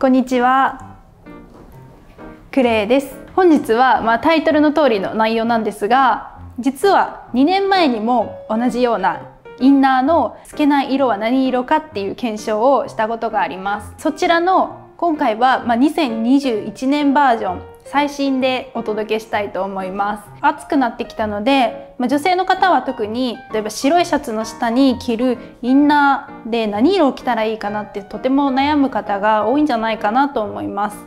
こんにちは、クレイです。本日はタイトルの通りの内容なんですが、実は2年前にも同じようなインナーの透けない色は何色かっていう検証をしたことがあります。そちらの今回は2021年バージョン最新でお届けしたいと思います。暑くなってきたので、女性の方は特に例えば白いシャツの下に着るインナーで何色を着たらいいかなってとても悩む方が多いんじゃないかなと思います。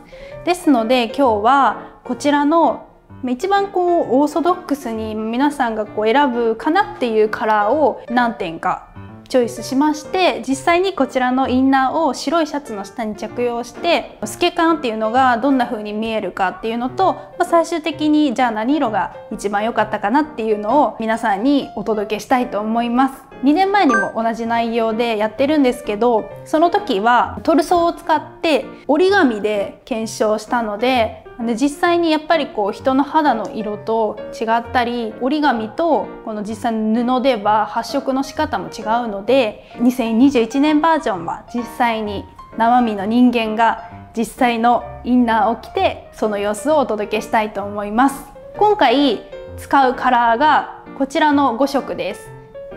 ですので今日はこちらの一番オーソドックスに皆さんが選ぶかなっていうカラーを何点かチョイスしまして、実際にこちらのインナーを白いシャツの下に着用して透け感っていうのがどんな風に見えるかっていうのと、最終的にじゃあ何色が一番良かったかなっていうのを皆さんにお届けしたいと思います。2年前にも同じ内容でやってるんですけど、その時はトルソーを使って折り紙で検証したので、実際にやっぱり人の肌の色と違ったり、折り紙とこの実際の布では発色の仕方も違うので、2021年バージョンは実際に生身の人間が実際のインナーを着てその様子をお届けしたいと思います。今回使うカラーがこちらの5色です。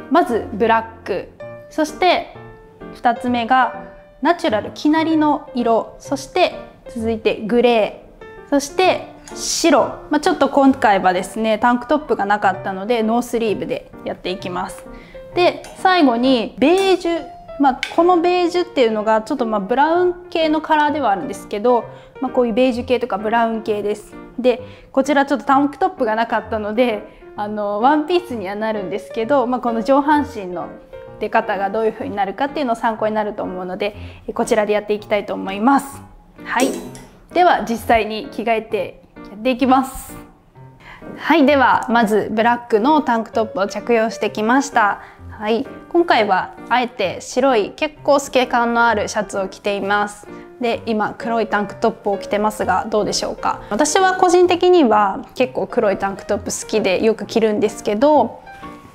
まずブラック、そして2つ目がナチュラル生成の色、そして続いてグレー、そして白、ちょっと今回はですねタンクトップがなかったのでノースリーブでやっていきます。で最後にベージュ、このベージュっていうのがちょっとブラウン系のカラーではあるんですけど、こういうベージュ系とかブラウン系です。でこちらちょっとタンクトップがなかったのでワンピースにはなるんですけど、この上半身の出方がどういう風になるかっていうのを参考になると思うので、こちらでやっていきたいと思います。はい、では実際に着替えてやっていきます。はい、ではまずブラックのタンクトップを着用してきました。はい、今回はあえて白い結構透け感のあるシャツを着ています。で今黒いタンクトップを着てますがどうでしょうか。私は個人的には結構黒いタンクトップ好きでよく着るんですけど、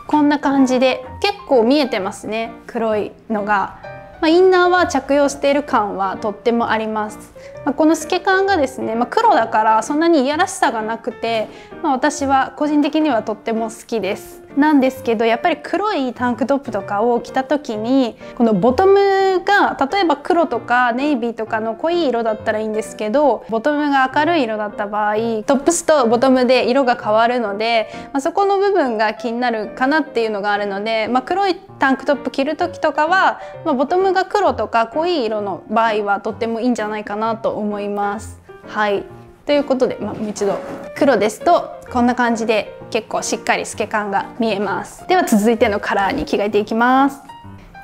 こんな感じで結構見えてますね、黒いのが。インナーは着用している感はとってもあります。この透け感がですね、黒だからそんなにいやらしさがなくて、私は個人的にはとっても好きです。なんですけどやっぱり黒いタンクトップとかを着た時に、このボトムが例えば黒とかネイビーとかの濃い色だったらいいんですけど、ボトムが明るい色だった場合トップスとボトムで色が変わるので、そこの部分が気になるかなっていうのがあるので、黒いタンクトップ着る時とかは、ボトムが黒とか濃い色の場合はとってもいいんじゃないかなと思います。はい、ということで、もう一度黒ですとこんな感じで結構しっかり透け感が見えます。では続いてのカラーに着替えていきます。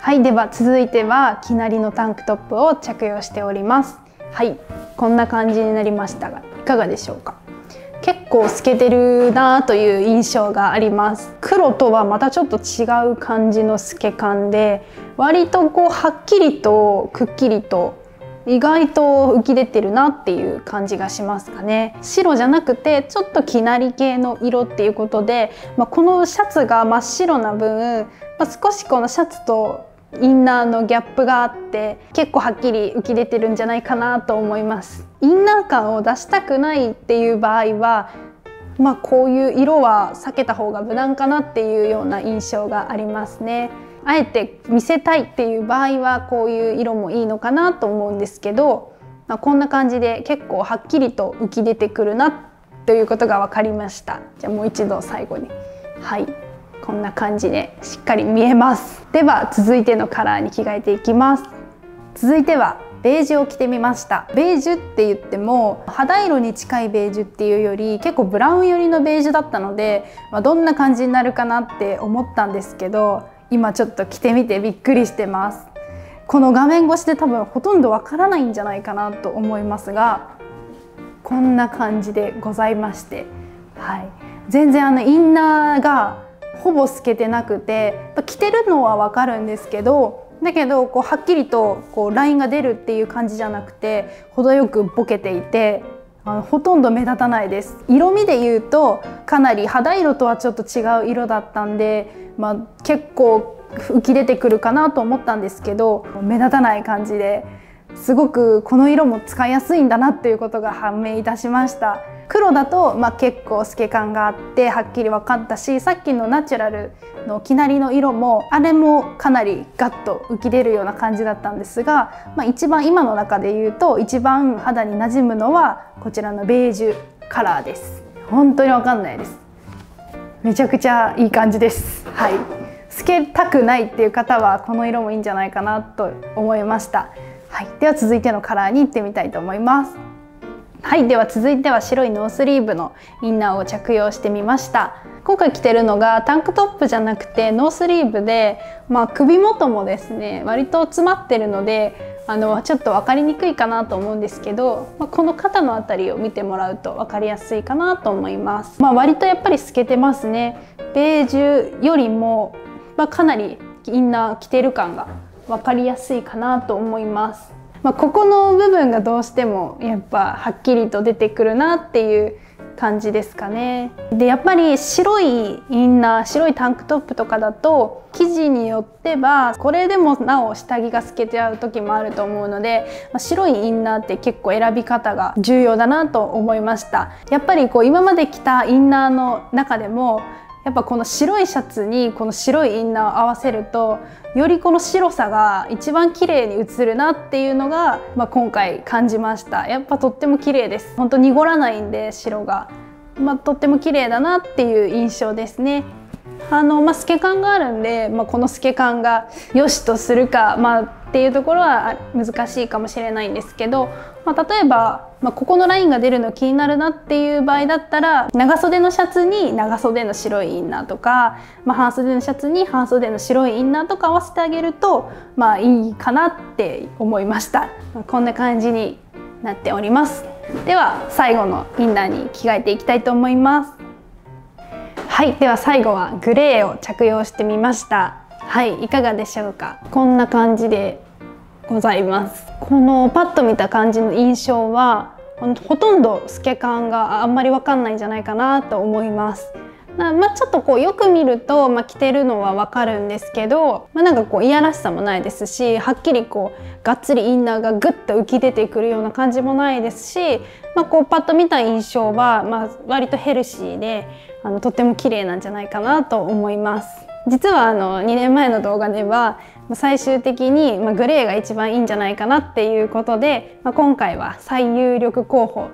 はい、では続いては生成のタンクトップを着用しております。はい、こんな感じになりましたがいかがでしょうか。結構透けてるなという印象があります。黒とはまたちょっと違う感じの透け感で、割とはっきりとくっきりと意外と浮き出てるなっていう感じがしますかね。白じゃなくてちょっと生成系の色っていうことで、このシャツが真っ白な分、少しこのシャツとインナーのギャップがあって結構はっきり浮き出てるんじゃないかなと思います。インナー感を出したくないっていう場合は、こういう色は避けた方が無難かなっていうような印象がありますね。あえて見せたいっていう場合はこういう色もいいのかなと思うんですけど、こんな感じで結構はっきりと浮き出てくるなということが分かりました。じゃあもう一度最後に。はい、こんな感じでしっかり見えます。では続いてのカラーに着替えていきます。続いてはベージュを着てみました。ベージュって言っても肌色に近いベージュっていうより結構ブラウン寄りのベージュだったので、どんな感じになるかなって思ったんですけど、今ちょっと着てみてびっくりしてます。この画面越しで多分ほとんどわからないんじゃないかなと思いますが、こんな感じでございまして、はい、全然インナーがほぼ透けてなくて、着てるのはわかるんですけど、はっきりとラインが出るっていう感じじゃなくて、程よくボケていてほとんど目立たないです。色味で言うとかなり肌色とはちょっと違う色だったんで、結構浮き出てくるかなと思ったんですけど目立たない感じで、すごくこの色も使いやすいんだなっていうことが判明いたしました。黒だと、結構透け感があってはっきり分かったし、さっきのナチュラルのきなりの色もあれもかなりガッと浮き出るような感じだったんですが、一番今の中で言うと一番肌に馴染むのはこちらのベージュカラーです。本当に分かんないです。めちゃくちゃいい感じです。はい、透けたくないっていう方はこの色もいいんじゃないかなと思いました。はい、では続いてのカラーに行ってみたいと思います。はい、では続いては白いノースリーブのインナーを着用してみました。今回着てるのがタンクトップじゃなくてノースリーブで、首元もですね割と詰まってるのでちょっと分かりにくいかなと思うんですけど、この肩の辺りを見てもらうと分かりやすいかなと思います。割とやっぱり透けてますね。ベージュよりも、かなりインナー着てる感が分かりやすいかなと思います。ここの部分がどうしてもやっぱはっきりと出てくるなっていう感じですかね。でやっぱり白いインナー、白いタンクトップとかだと生地によってはこれでもなお下着が透けて合う時もあると思うので、白いインナーって結構選び方が重要だなと思いました。やっぱり今まで着たインナーの中でもやっぱこの白いシャツにこの白いインナーを合わせるとよりこの白さが一番綺麗に映るなっていうのが、今回感じました。やっぱとっても綺麗です。ほんと濁らないんで白が、とっても綺麗だなっていう印象ですね。透け感があるんで、この透け感が良しとするか、っていうところは難しいかもしれないんですけど、例えば、ここのラインが出るの気になるなっていう場合だったら長袖のシャツに長袖の白いインナーとか、半袖のシャツに半袖の白いインナーとか合わせてあげるといいかなって思いました。こんな感じになっております。では最後のインナーに着替えていきたいと思います。はい、では最後はグレーを着用してみました。はい、いかがでしょうか。こんな感じでございます。このパッと見た感じの印象はほとんど透け感があんまり分かんないんじゃないかなと思います。ちょっとよく見ると、着てるのは分かるんですけど、なんかいやらしさもないですし、はっきりがっつりインナーがグッと浮き出てくるような感じもないですし、パッと見た印象は、割とヘルシーでとっても綺麗なんじゃないかなと思います。実は2年前の動画では最終的にグレーが一番いいんじゃないかなっていうことで、今回は最有力候補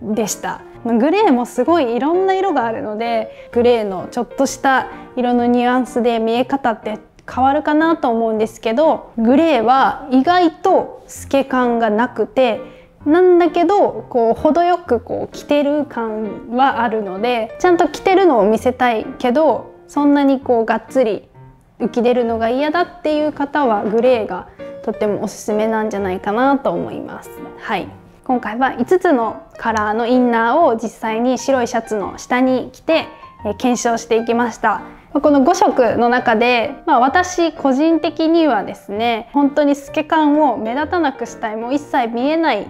でした。グレーもすごいいろんな色があるので、グレーのちょっとした色のニュアンスで見え方って変わるかなと思うんですけど、グレーは意外と透け感がなくて、なんだけど程よく着てる感はあるので、ちゃんと着てるのを見せたいけどそんなにがっつり浮き出るのが嫌だっていう方はグレーがとってもおすすめなんじゃないかなと思います。はい、今回は5つのカラーのインナーを実際に白いシャツの下に着て検証していきました。この5色の中で、私個人的にはですね、本当に透け感を目立たなくしたい、もう一切見えない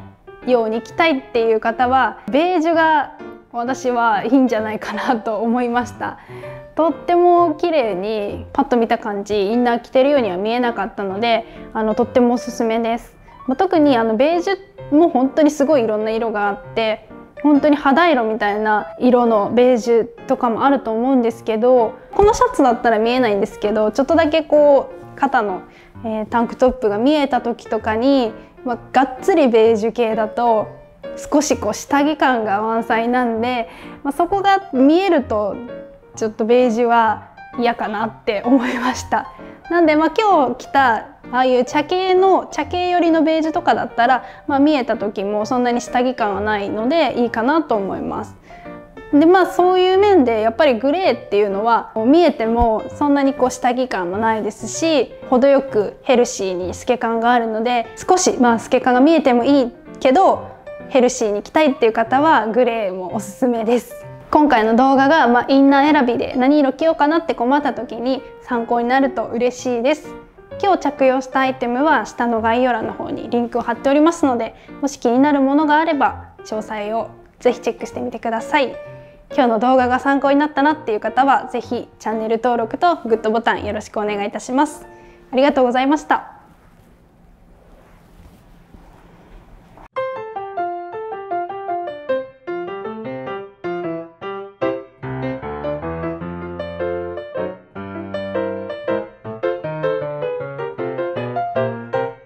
ように着たいっていう方はベージュが私はいいんじゃないかなと思いました。とっても綺麗にパッと見た感じインナー着てるようには見えなかったので、とってもおすすめです。特にベージュも本当にすごいいろんな色があって、本当に肌色みたいな色のベージュとかもあると思うんですけど、このシャツだったら見えないんですけどちょっとだけ肩の、タンクトップが見えた時とかに、がっつりベージュ系だと少し下着感が満載なんで、そこが見えるとちょっとベージュは嫌かなって思いました。なんで今日着たああいう茶系寄りのベージュとかだったら、見えた時もそんなに下着感はないのでいいかなと思います。でそういう面でやっぱりグレーっていうのは見えてもそんなに下着感もないですし、程よくヘルシーに透け感があるので、少し透け感が見えてもいいけどヘルシーに着たいっていう方はグレーもおすすめです。今回の動画が、インナー選びで何色着ようかなって困った時に参考になると嬉しいです。今日着用したアイテムは下の概要欄の方にリンクを貼っておりますので、もし気になるものがあれば詳細をぜひチェックしてみてください。今日の動画が参考になったなっていう方はぜひチャンネル登録とグッドボタンよろしくお願いいたします。ありがとうございました。